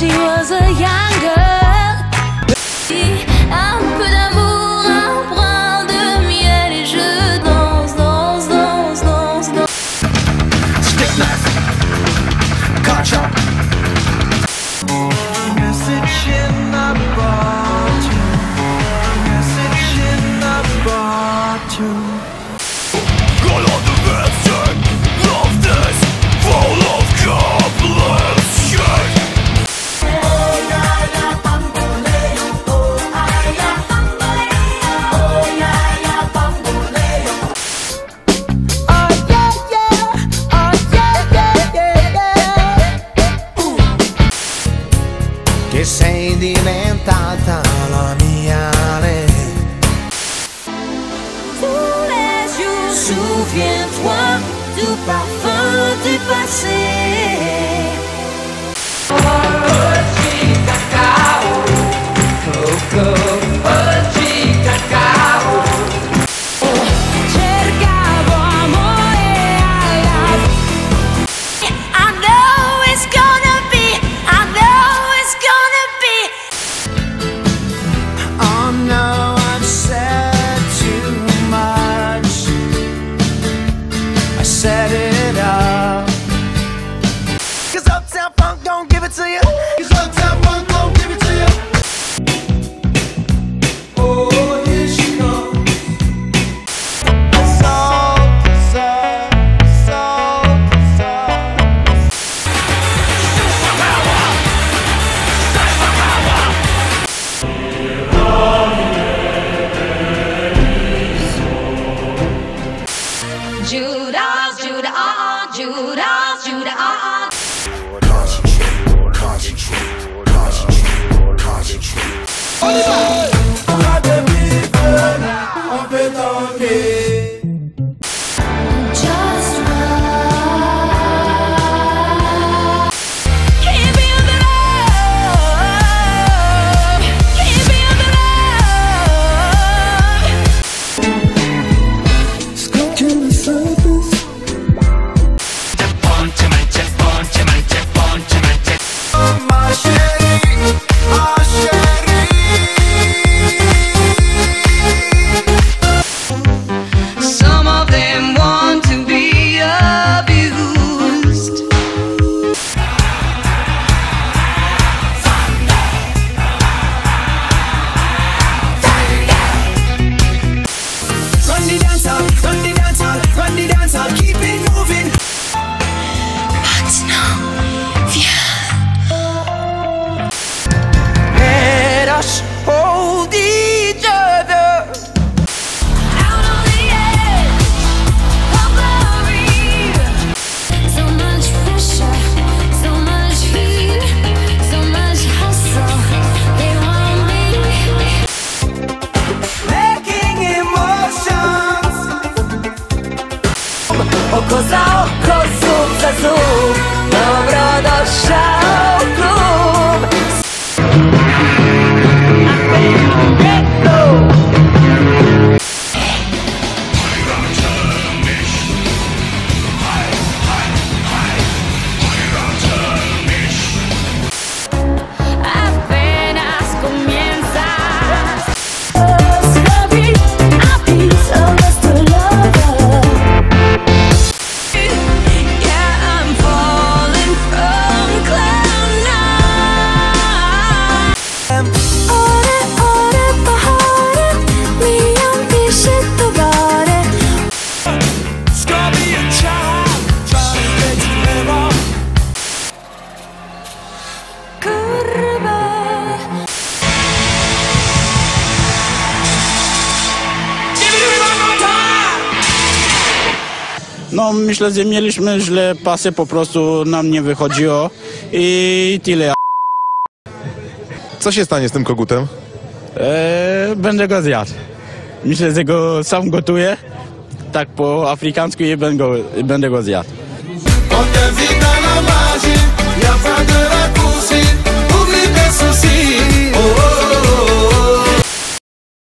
she was a young girl. Un peu d'amour, un brin de miel et je danse, danse, danse, danse, danse. Stick knife, gotcha. Message in the bottle, message in the bottle. Che sei diventata la mia lei. Tous les jours, souviens-toi du parfum du passé. Oggi cacao, coco, oggi cacao. Cercavo amore alla. I know it's gonna be, I know it's gonna be. Oh no, I've said too much. I said it all. 'Cause Uptown Funk don't give it to you. 'Cause Uptown Funk don't give it to you. Oh, here she comes. So, so, so, so. Judas, Judas, Judas, Judas. Concentrate, concentrate, concentrate, concentrate. On y va! On va te vivre, on peut tomber. Just one. Give me the love. Give me the love. Scratching the surface. Ma chérie, ma chérie. Some of them want to be abused. Run the dance hall, run the dance hall, run the dance hall, keep it moving. Let us hold each other. Out on the edge of glory. So much pressure, so much heat, so much hustle. They want me. Making emotions. Oko za oko, zub za zub. Dobrodošao. Apenas comienza. First love it, I feel so lost to love. Yeah, I'm falling from cloud nine. Ore, ore, bahare, miyam kishit tobare. Scorpion child, trying to get to live on. Kurba. No myślę, że mieliśmy źle pasy, po prostu nam nie wychodziło i tyle. Co się stanie z tym kogutem? Będę go zjadł. Myślę, że go sam gotuję, tak po afrykańsku i będę go zjadł. On te wita na marzy, ja wadę.